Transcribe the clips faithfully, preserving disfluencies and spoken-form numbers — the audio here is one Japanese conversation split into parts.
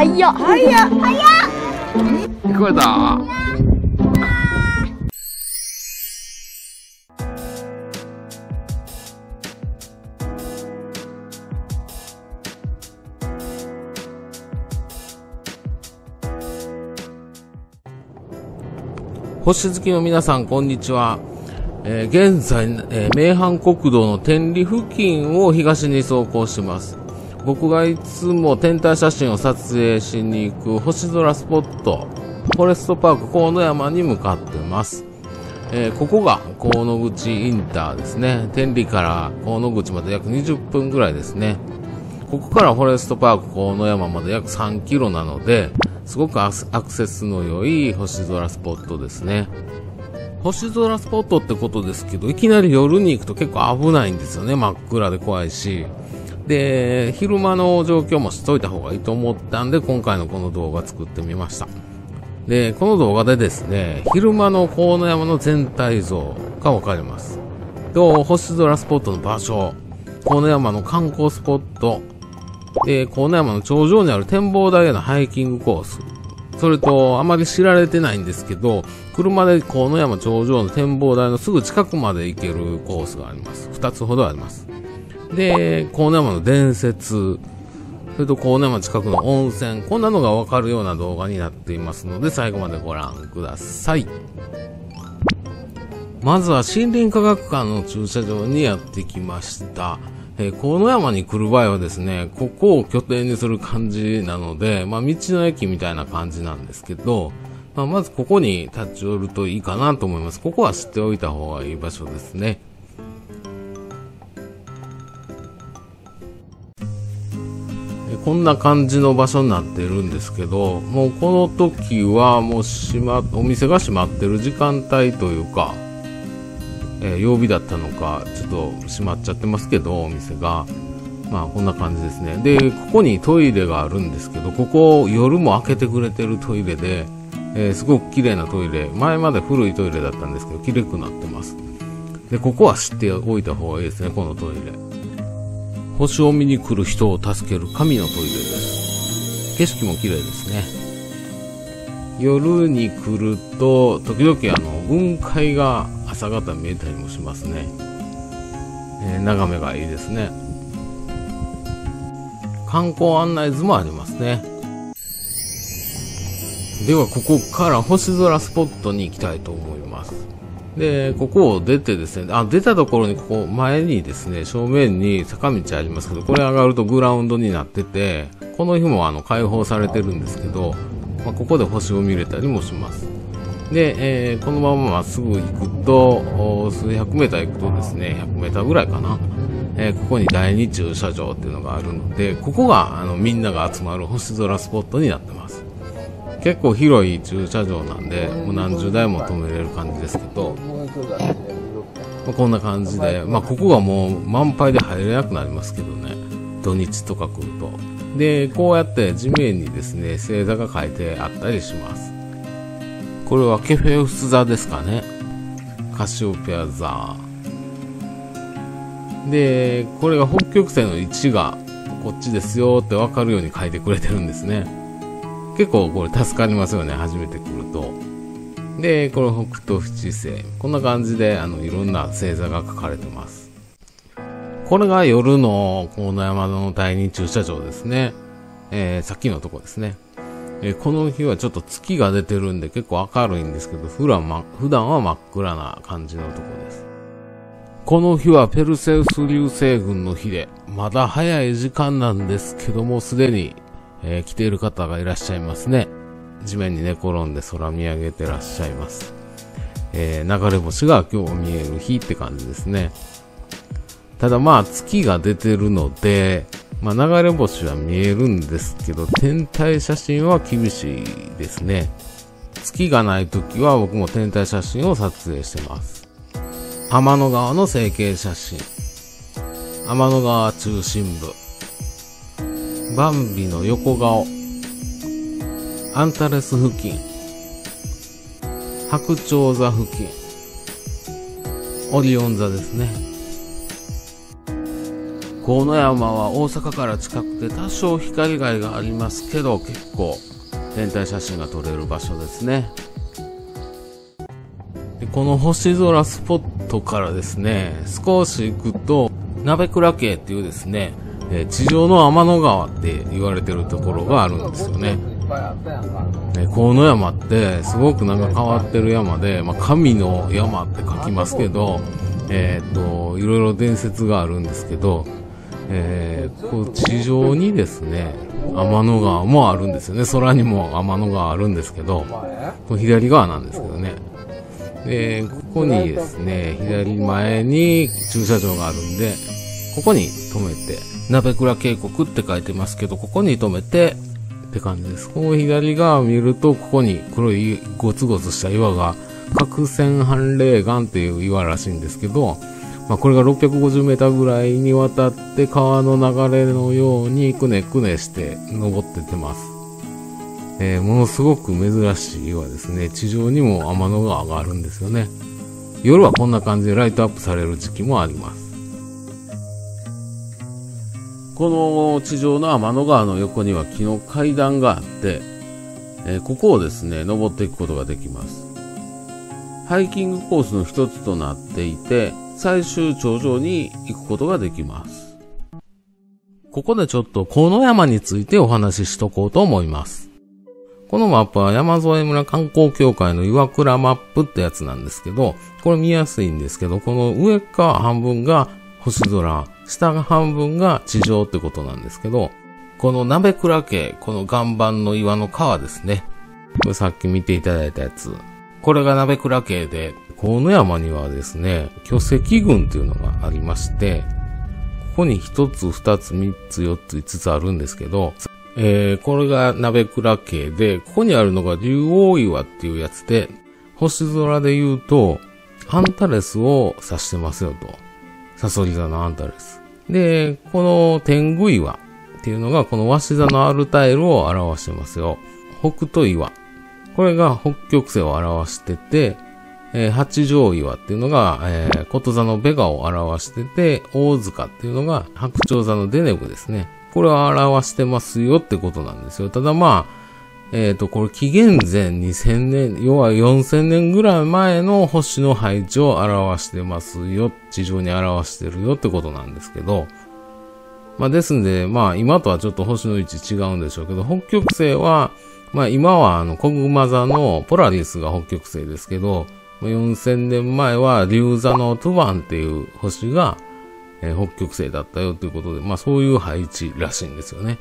はいよはいよはいよ。聞こえた。星月の皆さん、こんにちは。えー、現在、えー、名阪国道の天理付近を東に走行します。僕がいつも天体写真を撮影しに行く星空スポット、フォレストパーク河野山に向かってます。えー、ここが河野口インターですね。天理から河野口まで約にじゅっぷんぐらいですね。ここからフォレストパーク河野山まで約さんキロなので、すごくアクセスの良い星空スポットですね。星空スポットってことですけど、いきなり夜に行くと結構危ないんですよね。真っ暗で怖いし。で、昼間の状況もしといた方がいいと思ったんで、今回のこの動画作ってみました。で、この動画でですね、昼間の河野山の全体像がわかります。と、星空スポットの場所、河野山の観光スポット、えー、河野山の頂上にある展望台へのハイキングコース。それと、あまり知られてないんですけど、車で河野山頂上の展望台のすぐ近くまで行けるコースがあります。二つほどあります。で、河野山の伝説、それと河野山近くの温泉、こんなのがわかるような動画になっていますので、最後までご覧ください。まずは森林科学館の駐車場にやってきました。えー、河野山に来る場合はですね、ここを拠点にする感じなので、まあ、道の駅みたいな感じなんですけど、まあ、まずここに立ち寄るといいかなと思います。ここは知っておいた方がいい場所ですね。えー、こんな感じの場所になっているんですけど、もうこの時はもう閉ま、お店が閉まってる時間帯というか、えー、曜日だったのか、ちょっと閉まっちゃってますけど、お店が。まあ、こんな感じですね。で、ここにトイレがあるんですけど、ここ、夜も開けてくれてるトイレで、えー、すごく綺麗なトイレ。前まで古いトイレだったんですけど、綺麗くなってます。で、ここは知っておいた方がいいですね、このトイレ。星を見に来る人を助ける神のトイレです。景色も綺麗ですね。夜に来ると、時々あの、雲海が、朝方見えたりもしますね、えー、眺めがいいですね。観光案内図もありますね。ではここから星空スポットに行きたいと思います。で、ここを出てですね、あ、出たところに、ここ前にですね、正面に坂道ありますけど、これ上がるとグラウンドになってて、この日もあの開放されてるんですけど、まあ、ここで星を見れたりもします。で、えー、このまままっすぐ行くと、数百メーター行くとですね、ひゃくメーターぐらいかな、えー、ここに第二駐車場っていうのがあるので、ここがあのみんなが集まる星空スポットになってます。結構広い駐車場なんで、もう何十台も止めれる感じですけど、まあ、こんな感じで、まあ、ここがもう満杯で入れなくなりますけどね、土日とか来ると。で、こうやって地面にですね、星座が書いてあったりします。これはケフェウス座ですかね。カシオペア座。で、これが北極星の位置がこっちですよって分かるように書いてくれてるんですね。結構これ助かりますよね、初めて来ると。で、これ北斗七星。こんな感じであのいろんな星座が書かれてます。これが夜の河野山の第二駐車場ですね。えー、さっきのとこですね。えー、この日はちょっと月が出てるんで結構明るいんですけど、普段は真っ暗な感じのとこです。この日はペルセウス流星群の日で、まだ早い時間なんですけども、すでに、えー、来ている方がいらっしゃいますね。地面に寝転んで空見上げてらっしゃいます。えー、流れ星が今日見える日って感じですね。ただまあ月が出てるので、まあ、流れ星は見えるんですけど、天体写真は厳しいですね。月がない時は僕も天体写真を撮影してます。天の川の成形写真。天の川中心部。バンビの横顔。アンタレス付近。白鳥座付近。オリオン座ですね。河野山は大阪から近くて多少光害がありますけど、結構天体写真が撮れる場所ですね。でこの星空スポットからですね、少し行くと鍋倉渓っていうですね、地上の天の川って言われてるところがあるんですよね。河野山ってすごくなんか変わってる山で、まあ、神の山って書きますけど、えー、といろいろ伝説があるんですけど、えー、こう地上にですね天の川もあるんですよね。空にも天の川あるんですけど、これ左側なんですけどね。でここにですね、左前に駐車場があるんで、ここに止めて、鍋倉渓谷って書いてますけど、ここに止めてって感じです。この左側を見ると、ここに黒いゴツゴツした岩が角線半霊岩っていう岩らしいんですけど、まあ、これが ろっぴゃくごじゅうメートル ぐらいにわたって川の流れのようにくねくねして登ってってます。えー、ものすごく珍しい岩ですね。地上にも天の川があるんですよね。夜はこんな感じでライトアップされる時期もあります。この地上の天の川の横には木の階段があって、えー、ここをですね、登っていくことができます。ハイキングコースの一つとなっていて、最終頂上に行くことができます。ここでちょっと河野山についてお話ししとこうと思います。このマップは山添村観光協会の岩倉マップってやつなんですけど、これ見やすいんですけど、この上側半分が星空、下が半分が地上ってことなんですけど、この鍋倉渓、この岩盤の岩の川ですね。これさっき見ていただいたやつ。これが鍋倉渓で、河野山にはですね、巨石群っていうのがありまして、ここに一つ、二つ、三つ、四つ、五つあるんですけど、えー、これが鍋倉渓で、ここにあるのが竜王岩っていうやつで、星空で言うと、アンタレスを指してますよと。サソリ座のアンタレス。で、この天狗岩っていうのがこの鷲座のアルタイルを表してますよ。北斗岩。これが北極星を表してて、えー、八丈岩っていうのが、えー、こと座のベガを表してて、大塚っていうのが白鳥座のデネブですね。これを表してますよってことなんですよ。ただまあ、えっと、これ紀元前にせんねん、要はよんせんねんぐらい前の星の配置を表してますよ、地上に表してるよってことなんですけど、まあですんで、まあ今とはちょっと星の位置違うんでしょうけど、北極星は、まあ今はあの、子熊座のポラリスが北極星ですけど、よんせんねんまえは竜座のトゥバンっていう星が、えー、北極星だったよということで、まあそういう配置らしいんですよね。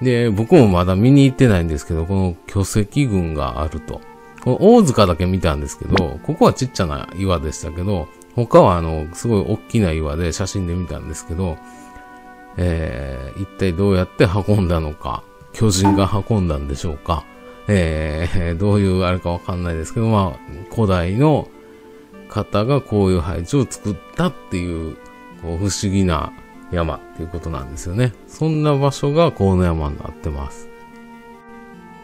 で、僕もまだ見に行ってないんですけど、この巨石群があると。この大塚だけ見たんですけど、ここはちっちゃな岩でしたけど、他はあの、すごい大きな岩で写真で見たんですけど、えー、一体どうやって運んだのか、巨人が運んだんでしょうか、えー、どういうあれかわかんないですけど、まあ、古代の方がこういう配置を作ったっていう、こう不思議な山っていうことなんですよね。そんな場所が河野山になってます。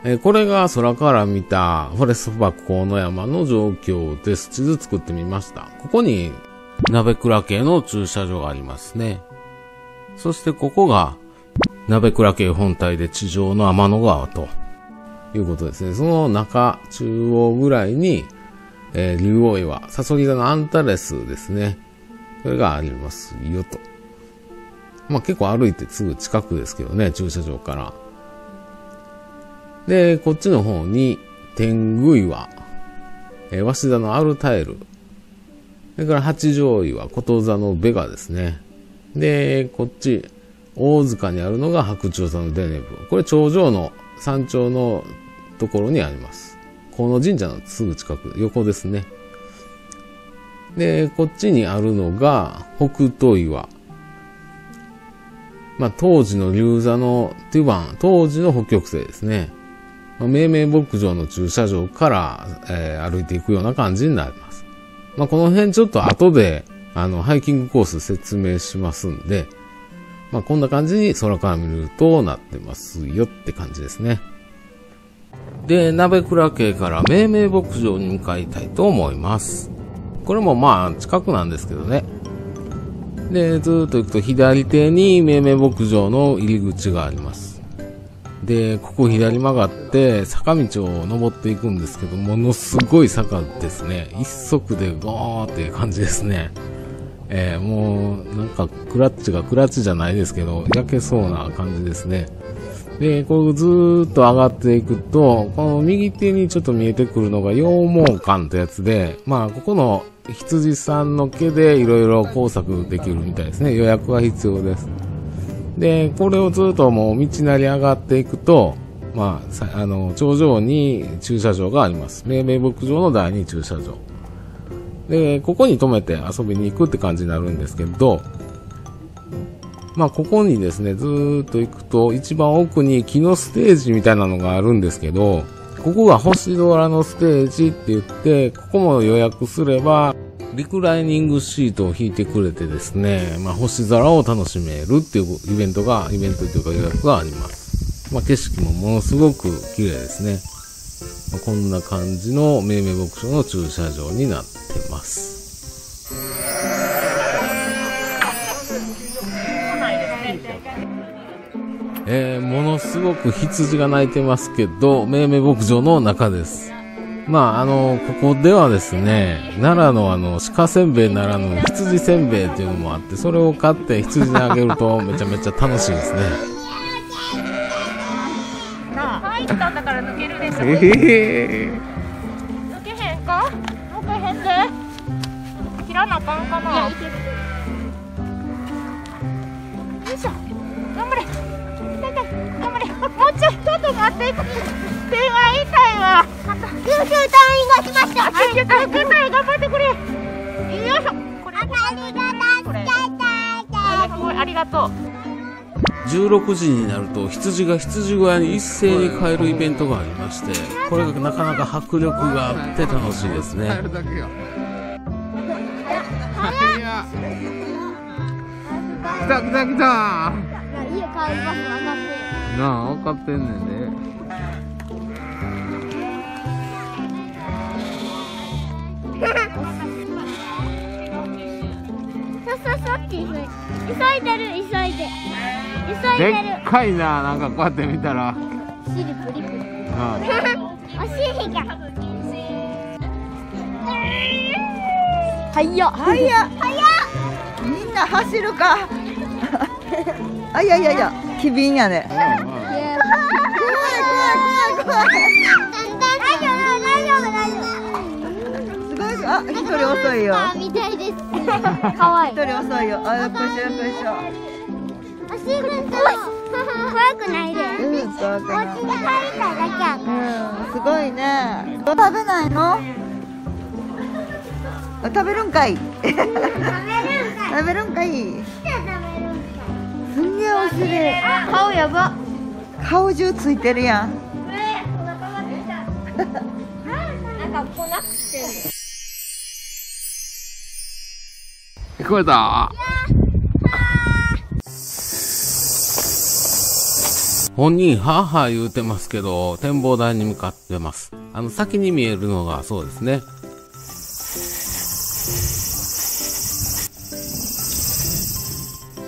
えー、これが空から見たフォレストパーク河野山の状況です。地図作ってみました。ここに鍋倉渓の駐車場がありますね。そしてここが鍋倉渓本体で地上の天の川ということですね。その中、中央ぐらいに、えー、竜王岩、サソリ座のアンタレスですね。これがありますよと。まあ結構歩いてすぐ近くですけどね、駐車場から。で、こっちの方に、天狗岩、えー、鷲座のアルタイル、それから八丈岩、こと座のベガですね。で、こっち、大塚にあるのが白鳥座のデネブ。これ頂上の山頂のところにあります。この神社のすぐ近く、横ですね。で、こっちにあるのが北斗岩。まあ、当時の竜座のトゥバン、当時の北極星ですね。まあ、命名牧場の駐車場から、えー、歩いていくような感じになります。まあ、この辺ちょっと後で、あの、ハイキングコース説明しますんで、まあ、こんな感じに空から見るとなってますよって感じですね。で、鍋倉渓から命名牧場に向かいたいと思います。これもまあ、近くなんですけどね。でずっと行くと左手にめいめい牧場の入り口があります。でここ左曲がって坂道を登っていくんですけど、ものすごい坂ですね。一足でゴーっていう感じですね。えー、もうなんかクラッチがクラッチじゃないですけど焼けそうな感じですね。でこうずーっと上がっていくと、この右手にちょっと見えてくるのが羊毛館ってやつで、まあここの羊さんの毛でいろいろ工作できるみたいですね。予約は必要です。でこれをずっともう道なり上がっていくと、まあ、あの頂上に駐車場があります。めいめい牧場のだいに駐車場で、ここに止めて遊びに行くって感じになるんですけど、まあここにですねずーっと行くと一番奥に木のステージみたいなのがあるんですけど、ここが星空のステージって言って、ここも予約すればリクライニングシートを引いてくれてですね、まあ、星空を楽しめるっていうイベントがイベントというか予約があります。まあ、景色もものすごく綺麗ですね。まあ、こんな感じのめいめい牧場の駐車場になってます。えー、ものすごく羊が鳴いてますけど、めいめい牧場の中です。まあ、あの、ここではですね、奈良のあの、鹿せんべいならぬ羊せんべいっていうのもあって、それを買って羊にあげるとめちゃめちゃ楽しいですね。なあ、入ったんだから抜けるでしょ。えー、抜けへんか？抜けへんで。切らなあかんかな。いや、いける。よいしょ。頑張れ。頑張れ、もうちょい、ちょっと待って、手が痛いわ。救急隊員が来ました。救急隊員、頑張ってくれ。よいしょ。これありがとう。じゅうろくじになると羊が羊小屋に一斉に変えるイベントがありまして、これがなかなか迫力があって楽しいですね。来た来た来た。なあ、分かってんねんで。さささって急いでる、急いで急いでる。でっかいな、なんかこうやって見たら。お尻プリプリ。お尻が。はいよ、はいよ、はいよ。みんな走るか。あ、いやいやいや、機敏やね。怖い怖い怖い怖い。大丈夫大丈夫大丈夫。すごい、あ、一人遅いよ。みたいです。可愛い。一人遅いよ。あ、よくしよくしよ。おしぐんと怖くないで。うん、怖くない。お家で帰りたいだけやから。うん、すごいね。食べないの？食べるんかい。食べるんかい。食べるんかい。すんげえおしい。顔やば。顔中ついてるやん。えー、お腹が出た。なんか来なくて。聞こえた。本人はは言うてますけど、展望台に向かってます。あの先に見えるのがそうですね。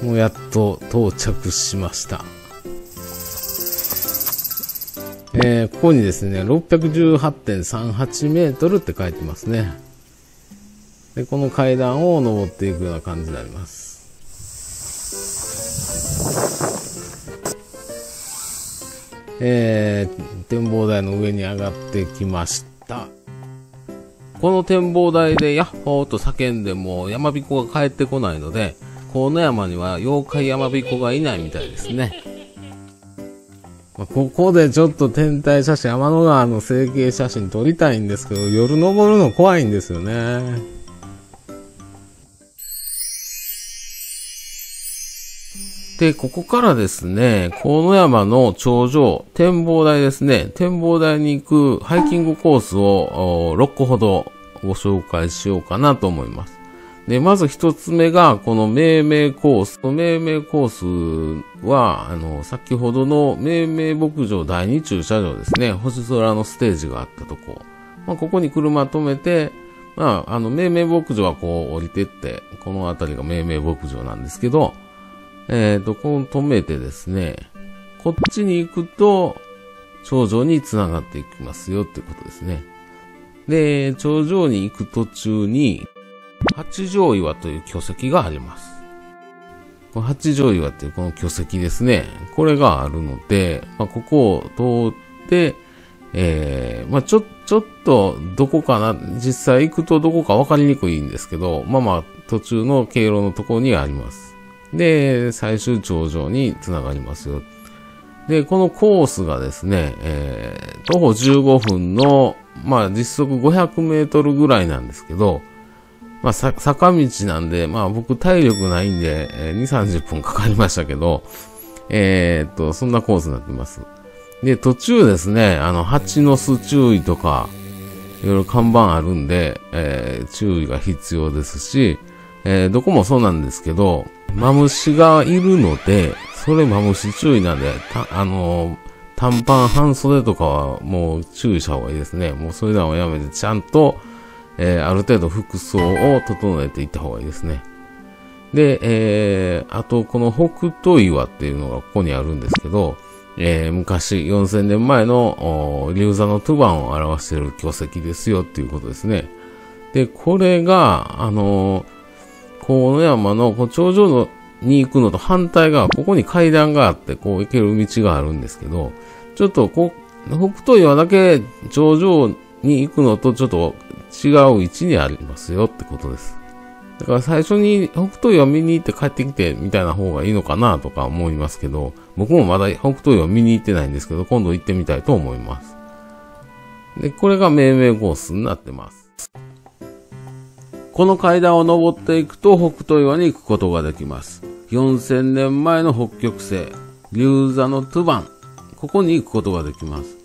もうやっと到着しました。えー、ここにですね、ろっぴゃくじゅうはちてんさんはちメートルって書いてますね。で、この階段を登っていくような感じになります。えー、展望台の上に上がってきました。この展望台でヤッホーと叫んでも山彦が帰ってこないので、河野山には妖怪山彦がいないみたいですね。まあ、ここでちょっと天体写真、天の川の成形写真撮りたいんですけど、夜登るの怖いんですよね。で、ここからですね、河野山の頂上、展望台ですね、展望台に行くハイキングコースをろっこほどご紹介しようかなと思います。で、まず一つ目が、このめいめいコース。めいめいコースは、あの、先ほどのめいめい牧場だいに駐車場ですね。星空のステージがあったとこ。まあ、ここに車止めて、まあ、あの、めいめい牧場はこう降りてって、この辺りがめいめい牧場なんですけど、えっと、こう止めてですね、こっちに行くと、頂上に繋がっていきますよってことですね。で、頂上に行く途中に、八丈岩という巨石があります。この八丈岩っていうこの巨石ですね。これがあるので、まあ、ここを通って、えー、まあ、ちょ、ちょっと、どこかな、実際行くとどこか分かりにくいんですけど、まあまあ、途中の経路のところにあります。で、最終頂上につながりますよ。で、このコースがですね、えー、徒歩じゅうごふんの、まあ、実測ごひゃくメートルぐらいなんですけど、まあ、さ、坂道なんで、まあ、僕体力ないんで、えー、に、さんじゅっぷんかかりましたけど、えー、っと、そんなコースになってます。で、途中ですね、あの、蜂の巣注意とか、いろいろ看板あるんで、えー、注意が必要ですし、えー、どこもそうなんですけど、マムシがいるので、それマムシ注意なんで、た、あのー、短パン半袖とかはもう注意した方がいいですね。もうそれらをやめて、ちゃんと、えー、ある程度服装を整えていった方がいいですね。で、えー、あと、この北斗岩っていうのがここにあるんですけど、えー、昔、よんせんねんまえの流座のトゥバンを表している巨石ですよっていうことですね。で、これが、あのー、この山のこう頂上のに行くのと反対側、ここに階段があって、こう行ける道があるんですけど、ちょっとこう、北斗岩だけ頂上に行くのとちょっと違う位置にありますよってことです。だから最初に北斗岩見に行って帰ってきてみたいな方がいいのかなとか思いますけど、僕もまだ北斗岩見に行ってないんですけど、今度行ってみたいと思います。で、これが命名コースになってます。この階段を登っていくと北斗岩に行くことができます。よんせんねんまえの北極星、流座のトゥバン、ここに行くことができます。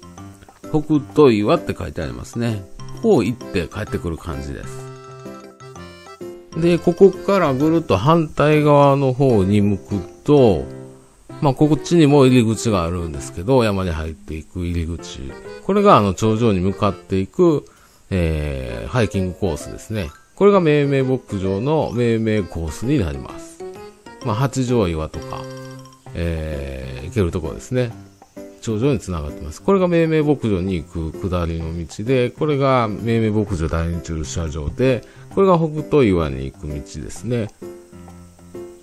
北斗岩って書いてありますね。こう行って帰ってくる感じです。で、ここからぐるっと反対側の方に向くと、まあ、こっちにも入り口があるんですけど、山に入っていく入り口。これがあの頂上に向かっていく、えー、ハイキングコースですね。これがめいめい牧場のめいめいコースになります。まあ、八丈岩とか、えー、行けるところですね。頂上に繋がってます。これがめいめい牧場に行く下りの道で、これがめいめい牧場第二駐車場で、これが北斗岩に行く道ですね。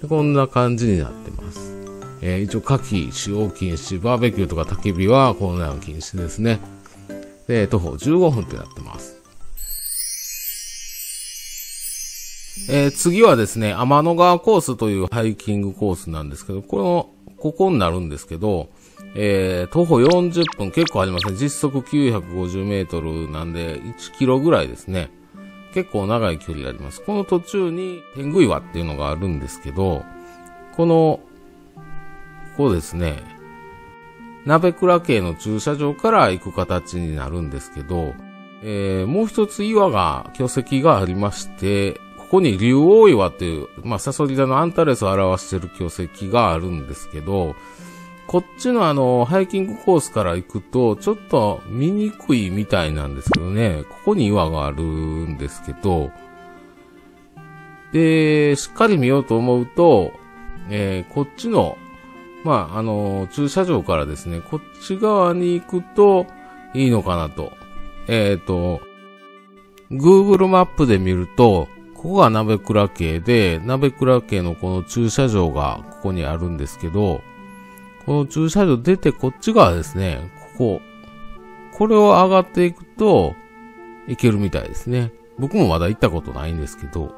で、こんな感じになってます。えー、一応、火器、使用禁止、バーベキューとか焚き火はこのような禁止ですね。で、徒歩じゅうごふんってなってます。えー、次はですね、天の川コースというハイキングコースなんですけど、この、ここになるんですけど、えー、徒歩よんじゅっぷん、結構ありますね。実測きゅうひゃくごじゅうメートルなんで、いちキロぐらいですね。結構長い距離があります。この途中に、天狗岩っていうのがあるんですけど、この、ここですね、鍋倉系の駐車場から行く形になるんですけど、えー、もう一つ岩が、巨石がありまして、ここに竜王岩っていう、まあ、サソリ座のアンタレスを表している巨石があるんですけど、こっちのあの、ハイキングコースから行くと、ちょっと見にくいみたいなんですけどね、ここに岩があるんですけど、で、しっかり見ようと思うと、えー、こっちの、まあ、あの、駐車場からですね、こっち側に行くといいのかなと。えっと、Google マップで見ると、ここが鍋倉系で、鍋倉系のこの駐車場がここにあるんですけど、この駐車場出てこっち側ですね、ここ。これを上がっていくと、行けるみたいですね。僕もまだ行ったことないんですけど。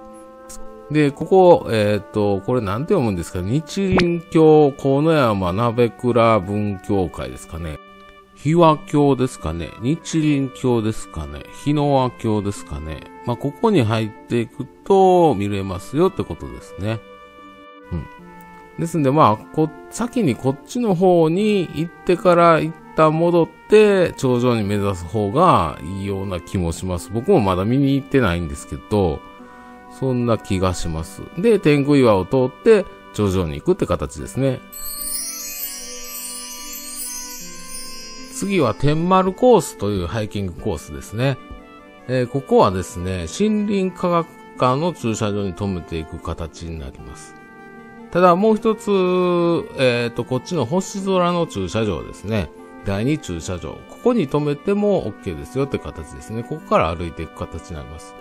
で、ここ、えっと、これなんて読むんですか、日輪橋、河山鍋倉文教会ですかね。日和橋ですかね。日輪橋ですかね。日の和橋ですかね。まあ、ここに入っていくと、見れますよってことですね。うん。ですんで、まあ、こ、先にこっちの方に行ってから一旦戻って、頂上に目指す方がいいような気もします。僕もまだ見に行ってないんですけど、そんな気がします。で、天狗岩を通って、頂上に行くって形ですね。次は天丸コースというハイキングコースですね。えー、ここはですね、森林科学館の駐車場に止めていく形になります。ただもう一つ、えっと、こっちの星空の駐車場ですね。だいに駐車場。ここに止めても OK ですよって形ですね。ここから歩いていく形になります。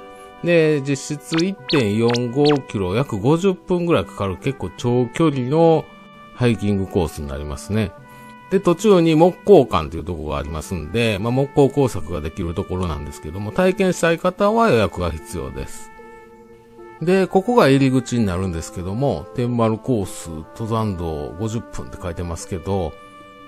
で、実質 いってんよんごキロ、約ごじゅっぷんぐらいかかる結構長距離のハイキングコースになりますね。で、途中に木工館というところがありますんで、まあ、木工工作ができるところなんですけども、体験したい方は予約が必要です。で、ここが入り口になるんですけども、天丸コース、登山道ごじゅっぷんって書いてますけど、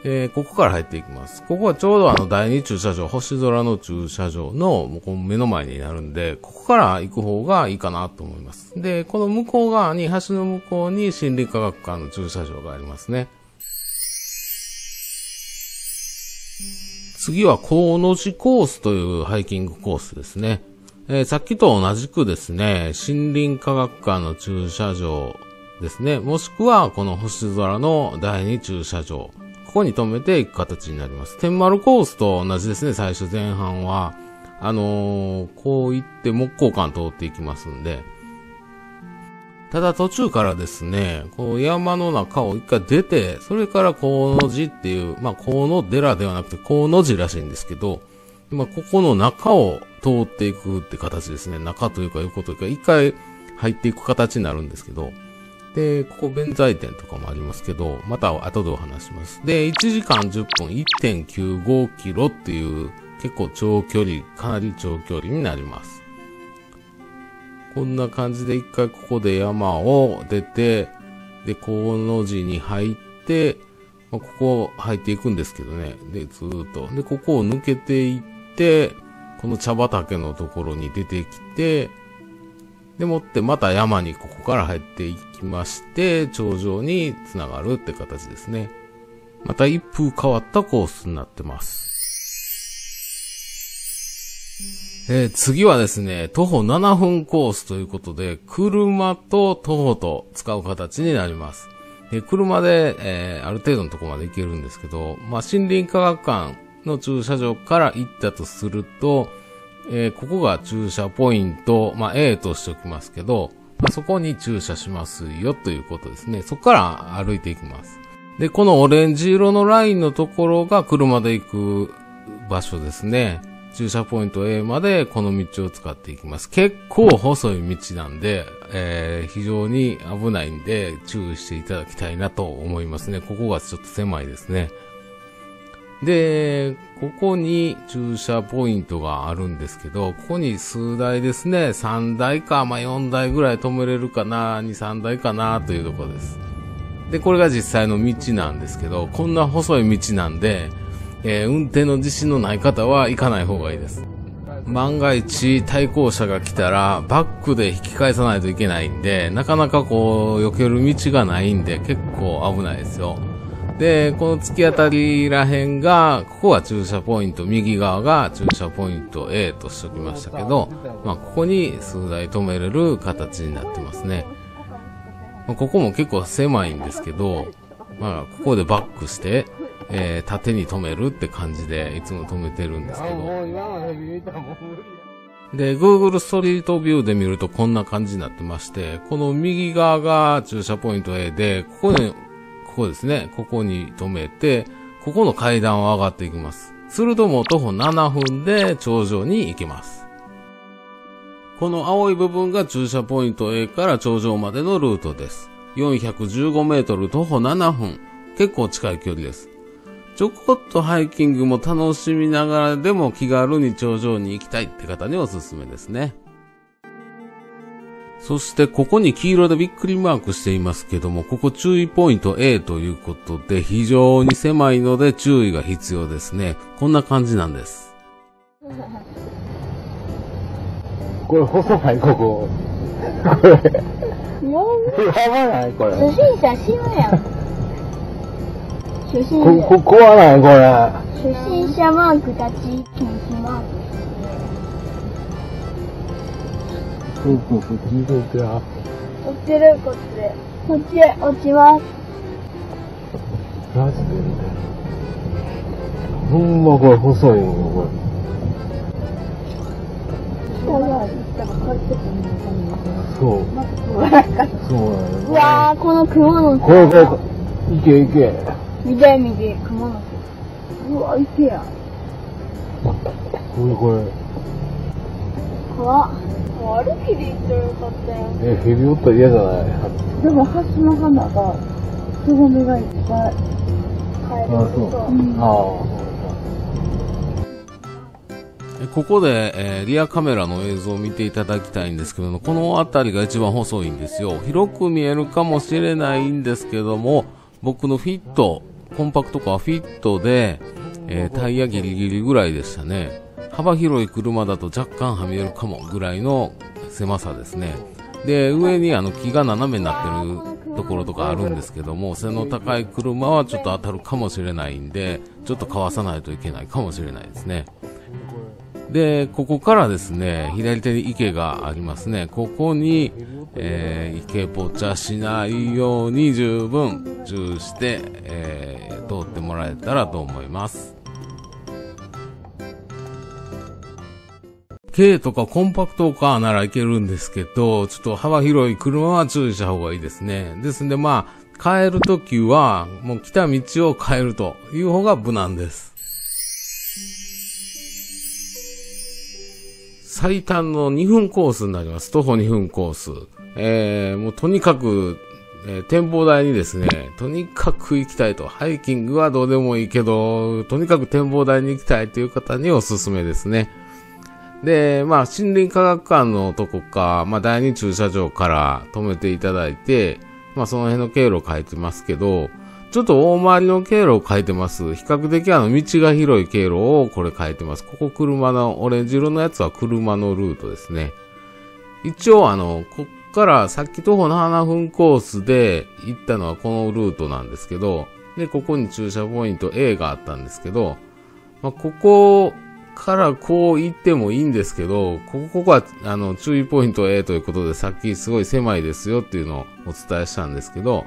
えー、ここから入っていきます。ここはちょうどあのだいに駐車場、星空の駐車場のもうこの目の前になるんで、ここから行く方がいいかなと思います。で、この向こう側に、橋の向こうに森林科学館の駐車場がありますね。次は河野市コースというハイキングコースですね。えー、さっきと同じくですね、森林科学館の駐車場ですね、もしくはこの星空のだいに駐車場。ここに止めていく形になります。天丸コースと同じですね、最初前半は。あのー、こう行って木工館通っていきますんで。ただ途中からですね、こう山の中を一回出て、それから河野寺っていう、まあ河野寺ではなくて河野寺らしいんですけど、まあここの中を通っていくって形ですね。中というか横というか、一回入っていく形になるんですけど。で、ここ弁財天とかもありますけど、また後でお話します。で、いちじかんじゅっぷん いってんきゅうごキロっていう結構長距離、かなり長距離になります。こんな感じで一回ここで山を出て、で、河野寺に入って、まあ、ここを入っていくんですけどね。で、ずーっと。で、ここを抜けていって、この茶畑のところに出てきて、でもってまた山にここから入っていきまして、頂上につながるって形ですね。また一風変わったコースになってます。えー、次はですね、徒歩ななふんコースということで、車と徒歩と使う形になります。で、車で、えー、ある程度のところまで行けるんですけど、まあ、森林科学館の駐車場から行ったとすると、えー、ここが駐車ポイント、まあ、A としておきますけど、まあ、そこに駐車しますよということですね。そこから歩いていきます。で、このオレンジ色のラインのところが車で行く場所ですね。駐車ポイント A までこの道を使っていきます。結構細い道なんで、えー、非常に危ないんで注意していただきたいなと思いますね。ここがちょっと狭いですね。で、ここに駐車ポイントがあるんですけど、ここに数台ですね、さんだいか、まあ、よんだいぐらい止めれるかな、に、さんだいかなというところです。で、これが実際の道なんですけど、こんな細い道なんで、えー、運転の自信のない方は行かない方がいいです。万が一対向車が来たら、バックで引き返さないといけないんで、なかなかこう、避ける道がないんで、結構危ないですよ。で、この突き当たりらへんが、ここは駐車ポイント、右側が駐車ポイント A としておきましたけど、まあ、ここに数台止めれる形になってますね。まあ、ここも結構狭いんですけど、まあ、ここでバックして、えー、縦に止めるって感じで、いつも止めてるんですけど。で、Google ストリートビューで見るとこんな感じになってまして、この右側が駐車ポイント A で、ここに、ここですね。ここに止めて、ここの階段を上がっていきます。するともう徒歩ななふんで頂上に行きます。この青い部分が駐車ポイント A から頂上までのルートです。よんひゃくじゅうごメートル徒歩ななふん。結構近い距離です。ちょこっとハイキングも楽しみながらでも気軽に頂上に行きたいって方におすすめですね。そしてここに黄色でびっくりマークしていますけども、ここ注意ポイント A ということで非常に狭いので注意が必要ですね。こんな感じなんです。これ細いここ。これ。やばないこれ。初心者しようやん。初心者。ここはないこれ。初心者マーク立ち禁止マーク。こっちるこっちこっち落ちます。マジでみたいな。ほんまこれ細いのこれ。そう。そう。うわあ、このクモの巣。これこれ。行け行け。右右クモの巣。うわ行けや。これこれ。怖っ。歩きで行ったらよかったよ。え、ヘビおったら嫌じゃない。でもハスの花がつぼみがいっぱい。あ、そう。うん、ああ。ここで、えー、リアカメラの映像を見ていただきたいんですけども、この辺りが一番細いんですよ。広く見えるかもしれないんですけども、僕のフィット、コンパクトカーフィットで、えー、タイヤギリギリぐらいでしたね。幅広い車だと若干はみ出るかもぐらいの狭さですね。で、上にあの木が斜めになってるところとかあるんですけども、背の高い車はちょっと当たるかもしれないんで、ちょっとかわさないといけないかもしれないですね。で、ここからですね、左手に池がありますね。ここに、えー、池ぼちゃしないように十分注意して、えー、通ってもらえたらと思います。軽とかコンパクトカーならいけるんですけど、ちょっと幅広い車は注意した方がいいですね。ですんでまあ、帰るときは、もう来た道を変えるという方が無難です。最短のにふんコースになります。徒歩にふんコース。えー、もうとにかく、えー、展望台にですね、とにかく行きたいと。ハイキングはどうでもいいけど、とにかく展望台に行きたいという方におすすめですね。で、まあ、森林科学館のとこか、まあ、第二駐車場から止めていただいて、まあ、その辺の経路を変えてますけど、ちょっと大回りの経路を変えてます。比較的あの道が広い経路をこれ変えてます。ここ車の、オレンジ色のやつは車のルートですね。一応あの、こっからさっき徒歩のななふんコースで行ったのはこのルートなんですけど、で、ここに駐車ポイント A があったんですけど、まあ、ここからこう行ってもいいんですけど、ここ、ここはあの、注意ポイント A ということでさっきすごい狭いですよっていうのをお伝えしたんですけど、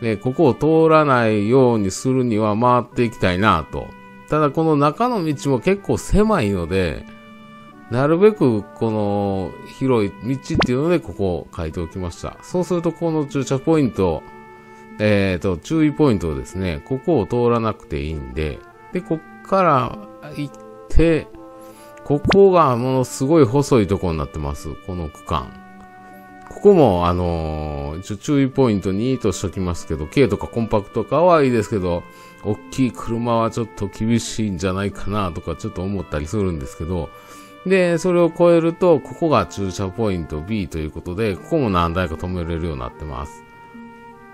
で、ここを通らないようにするには回っていきたいなぁと。ただこの中の道も結構狭いので、なるべくこの広い道っていうのでここを書いておきました。そうするとこの駐車ポイント、えっと、注意ポイントですね。ここを通らなくていいんで、で、こっから行って、ここがものすごい細いところになってます。この区間。ここも、あのー、一応注意ポイントにとしときますけど、軽とかコンパクトかはいいですけど、大きい車はちょっと厳しいんじゃないかなとかちょっと思ったりするんですけど、で、それを超えると、ここが駐車ポイント B ということで、ここも何台か止めれるようになってます。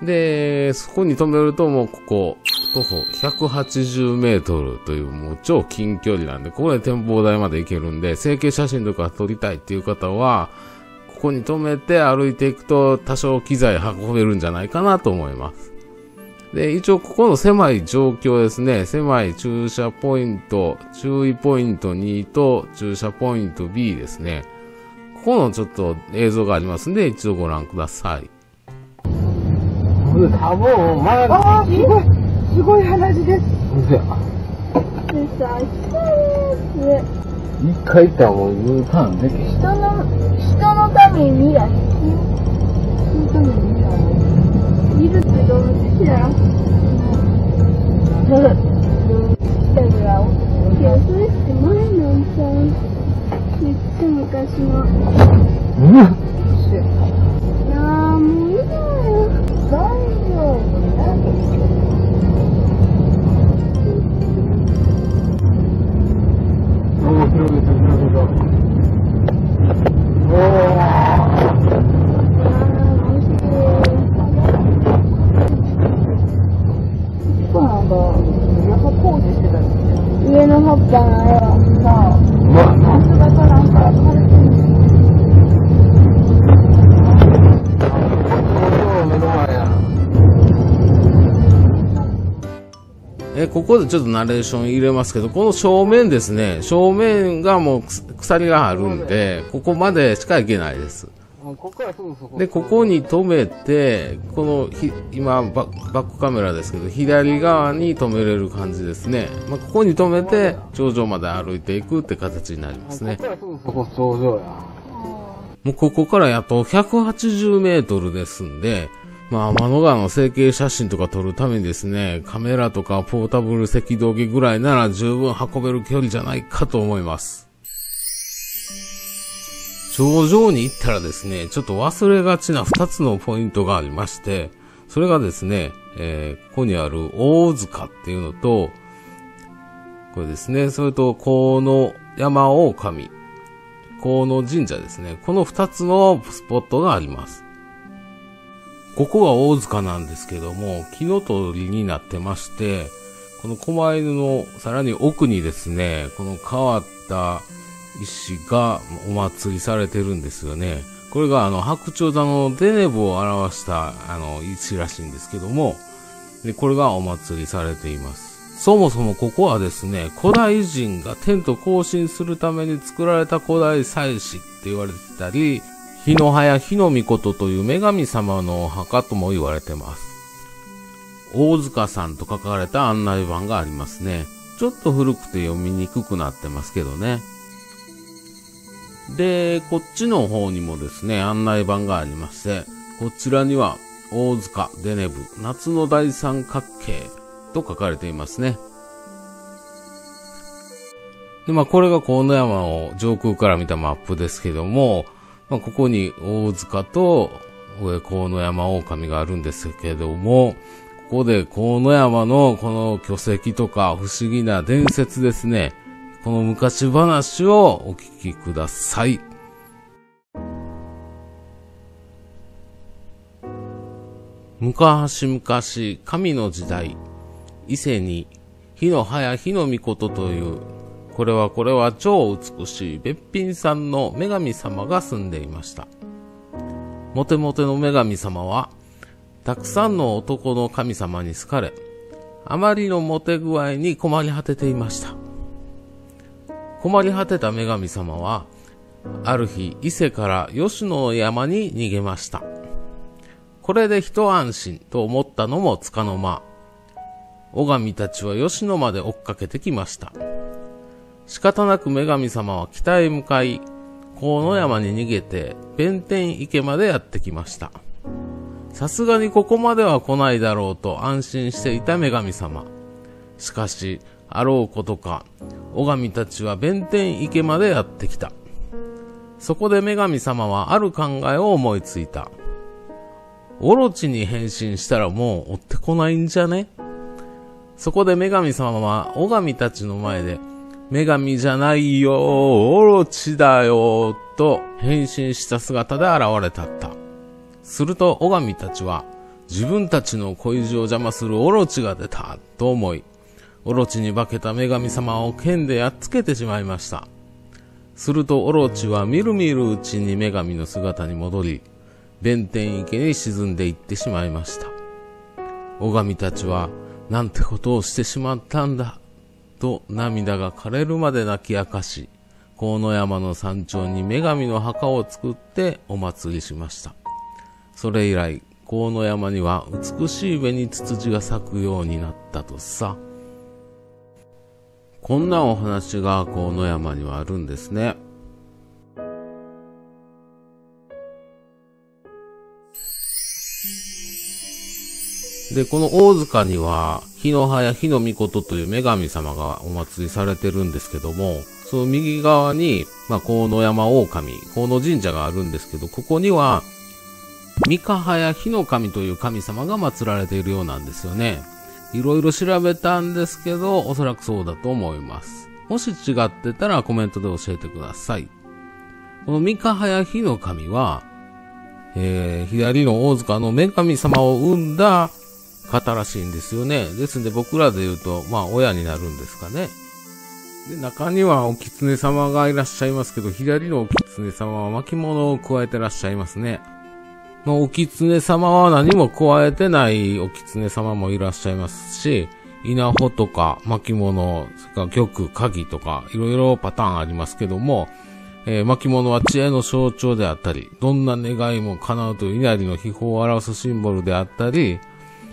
で、そこに止めるともうここ、徒歩ひゃくはちじゅうメートルというもう超近距離なんで、ここで展望台まで行けるんで、整形写真とか撮りたいっていう方は、ここに止めて歩いていくと多少機材運べるんじゃないかなと思います。で、一応ここの狭い状況ですね。狭い駐車ポイント、注意ポイントにと駐車ポイント B ですね。ここのちょっと映像がありますんで一度ご覧ください。ああ、すごい、すごい話です。一回行ったらもう U ターンできる。人の、人のために未来。人のために未来。いるって動物好きだよ。うん。だから、いや、それって前のさ、めっちゃ昔の。うん。いやー、もういいだよ。大丈夫だよ。ここでちょっとナレーション入れますけど、この正面ですね。正面がもう鎖があるんで、ここまでしか行けないです。で、ここに止めて、このひ、今バ、バックカメラですけど、左側に止めれる感じですね。まあ、ここに止めて、頂上まで歩いていくって形になりますね。ここ頂上や。もうここからやっとひゃくはちじゅうメートルですんで、まあ、天の川の成形写真とか撮るためにですね、カメラとかポータブル赤道儀ぐらいなら十分運べる距離じゃないかと思います。頂上に行ったらですね、ちょっと忘れがちな二つのポイントがありまして、それがですね、えー、ここにある大塚っていうのと、これですね、それと、河野山大神、河野神社ですね。この二つのスポットがあります。ここが大塚なんですけども、木の鳥になってまして、この狛犬のさらに奥にですね、この変わった石がお祭りされてるんですよね。これがあの白鳥座のデネブを表したあの石らしいんですけども、で、これがお祭りされています。そもそもここはですね、古代人が天と交信するために作られた古代祭祀って言われてたり、日の葉や日の御事という女神様のお墓とも言われてます。大塚さんと書かれた案内板がありますね。ちょっと古くて読みにくくなってますけどね。で、こっちの方にもですね、案内板がありまして、こちらには、大塚デネブ、夏の大三角形と書かれていますね。で、まあ、これが河野山を上空から見たマップですけども、まあ、ここに大塚と上河野山狼があるんですけども、ここで河野山のこの巨石とか不思議な伝説ですね。この昔話をお聞きください。昔々神の時代、伊勢に火の葉や火の御事という、これはこれは超美しいべっぴんさんの女神様が住んでいました。モテモテの女神様は、たくさんの男の神様に好かれ、あまりのモテ具合に困り果てていました。困り果てた女神様は、ある日伊勢から吉野の山に逃げました。これで一安心と思ったのもつかの間、女神たちは吉野まで追っかけてきました。仕方なく女神様は北へ向かい、河野山に逃げて弁天池までやってきました。さすがにここまでは来ないだろうと安心していた女神様。しかし、あろうことか、女神たちは弁天池までやってきた。そこで女神様はある考えを思いついた。オロチに変身したらもう追ってこないんじゃね？そこで女神様は女神たちの前で、女神じゃないよー、オロチだよー、と変身した姿で現れたった。すると女神たちは、自分たちの恋路を邪魔するオロチが出た、と思い、オロチに化けた女神様を剣でやっつけてしまいました。するとオロチはみるみるうちに女神の姿に戻り、弁天池に沈んでいってしまいました。女神たちは、なんてことをしてしまったんだ、と涙が枯れるまで泣き明かし、河野山の山頂に女神の墓を作ってお祭りしました。それ以来、河野山には美しい紅つつじが咲くようになったとさ。こんなお話が河野山にはあるんですね。で、この大塚には、火の葉や火の御事という女神様がお祭りされてるんですけども、その右側に、まあ、河野山大神、河野神社があるんですけど、ここには、三ヶ葉や火の神という神様が祀られているようなんですよね。いろいろ調べたんですけど、おそらくそうだと思います。もし違ってたらコメントで教えてください。この三ヶ葉や火の神は、えー、左の大塚の女神様を生んだ方らしいんですよね。ですんで僕らで言うと、まあ親になるんですかね。で、中にはお狐様がいらっしゃいますけど、左のお狐様は巻物を加えてらっしゃいますね。まあお狐様は何も加えてないお狐様もいらっしゃいますし、稲穂とか巻物、それから玉、鍵とかいろいろパターンありますけども、えー、巻物は知恵の象徴であったり、どんな願いも叶うという稲荷の秘宝を表すシンボルであったり、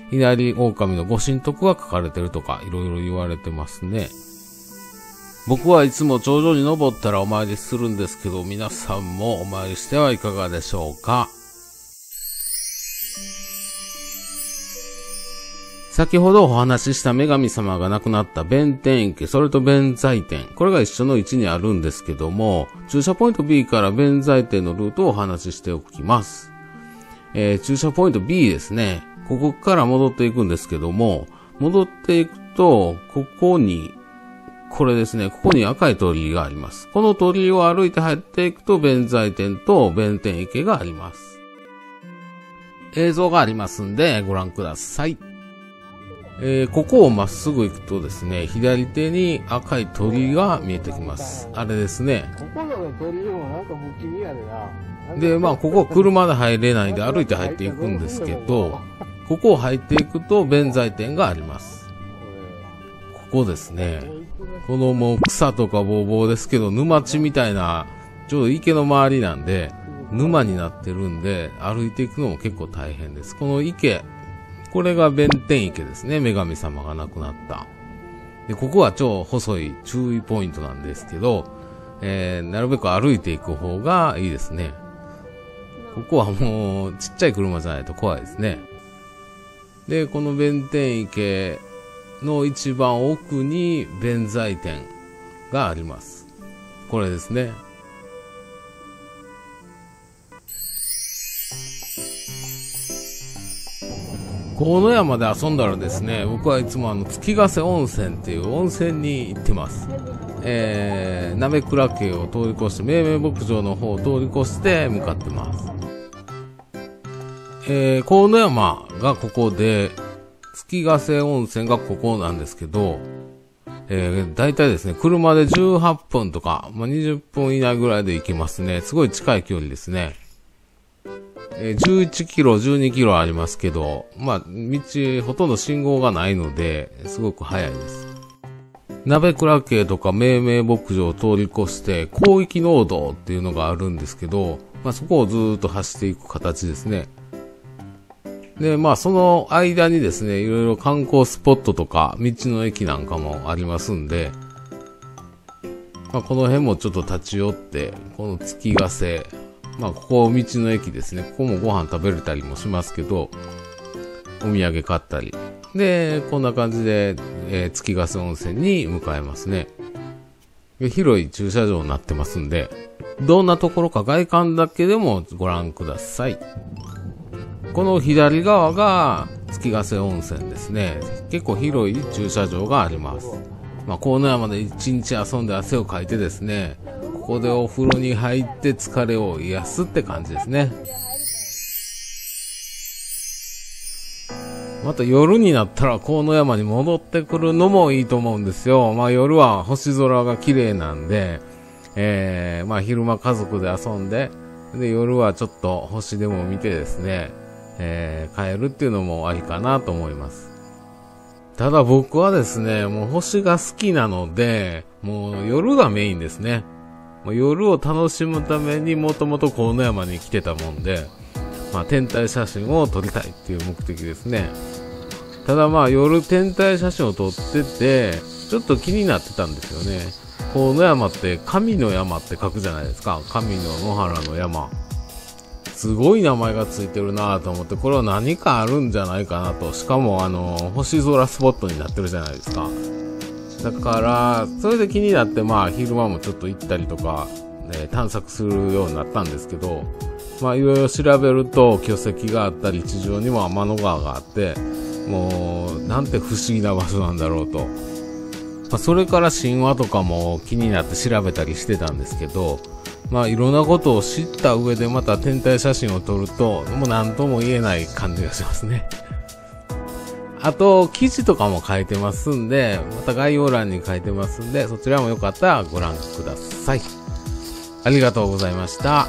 稲荷狼のご神徳が書かれてるとか、いろいろ言われてますね。僕はいつも頂上に登ったらお参りするんですけど、皆さんもお参りしてはいかがでしょうか。先ほどお話しした女神様が亡くなった弁天池、それと弁財天、これが一緒の位置にあるんですけども、駐車ポイント B から弁財天のルートをお話ししておきます。えー、駐車ポイント B ですね。ここから戻っていくんですけども、戻っていくと、ここに、これですね、ここに赤い鳥居があります。この鳥居を歩いて入っていくと、弁財天と弁天池があります。映像がありますんで、ご覧ください。えー、ここをまっすぐ行くとですね、左手に赤い鳥居が見えてきます。あれですね。で、まあ、ここは車で入れないんで歩いて入っていくんですけど、ここを入っていくと弁財天があります。ここですね。このもう草とかぼうぼうですけど、沼地みたいな、ちょうど池の周りなんで、沼になってるんで、歩いていくのも結構大変です。この池、これが弁天池ですね。女神様が亡くなった。で、ここは超細い注意ポイントなんですけど、えー、なるべく歩いていく方がいいですね。ここはもうちっちゃい車じゃないと怖いですね。で、この弁天池の一番奥に弁財天があります。これですね。河野山で遊んだらですね、僕はいつもあの月ヶ瀬温泉っていう温泉に行ってます。えー、鍋倉家を通り越して、めいめい牧場の方を通り越して向かってます。えー、河野山がここで、月ヶ瀬温泉がここなんですけど、えー、だいたいですね、車でじゅうはっぷんとか、まあ、にじゅっぷん以内ぐらいで行けますね。すごい近い距離ですね。じゅういちキロ、じゅうにキロありますけど、まあ、道、ほとんど信号がないので、すごく早いです。鍋倉家とかめいめい牧場を通り越して、広域農道っていうのがあるんですけど、まあ、そこをずーっと走っていく形ですね。で、まあ、その間にですね、いろいろ観光スポットとか、道の駅なんかもありますんで、まあ、この辺もちょっと立ち寄って、この月ヶ瀬、まあ、ここ、道の駅ですね。ここもご飯食べれたりもしますけど、お土産買ったり。で、こんな感じで、えー、月ヶ瀬温泉に向かえますね。広い駐車場になってますんで、どんなところか外観だけでもご覧ください。この左側が月ヶ瀬温泉ですね。結構広い駐車場があります。まあ、河野山で一日遊んで汗をかいてですね、ここでお風呂に入って疲れを癒すって感じですね。また夜になったら河野山に戻ってくるのもいいと思うんですよ。まあ夜は星空が綺麗なんで、えー、まあ昼間家族で遊んで、で夜はちょっと星でも見てですね、えー、帰るっていうのもありかなと思います。ただ僕はですね、もう星が好きなので、もう夜がメインですね。夜を楽しむためにもともと河野山に来てたもんで、まあ、天体写真を撮りたいっていう目的ですね。ただまあ夜天体写真を撮ってて、ちょっと気になってたんですよね。河野山って神の山って書くじゃないですか。神の野原の山。すごい名前がついてるなぁと思って、これは何かあるんじゃないかなと。しかもあの、星空スポットになってるじゃないですか。だから、それで気になって、まあ、昼間もちょっと行ったりとか、ね、探索するようになったんですけど、まあ、いろいろ調べると、巨石があったり、地上にも天の川があって、もう、なんて不思議な場所なんだろうと。まあ、それから神話とかも気になって調べたりしてたんですけど、まあ、いろんなことを知った上でまた天体写真を撮ると、もう何とも言えない感じがしますね。あと、記事とかも書いてますんで、また概要欄に書いてますんで、そちらもよかったらご覧ください。ありがとうございました。